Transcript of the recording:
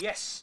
Yes.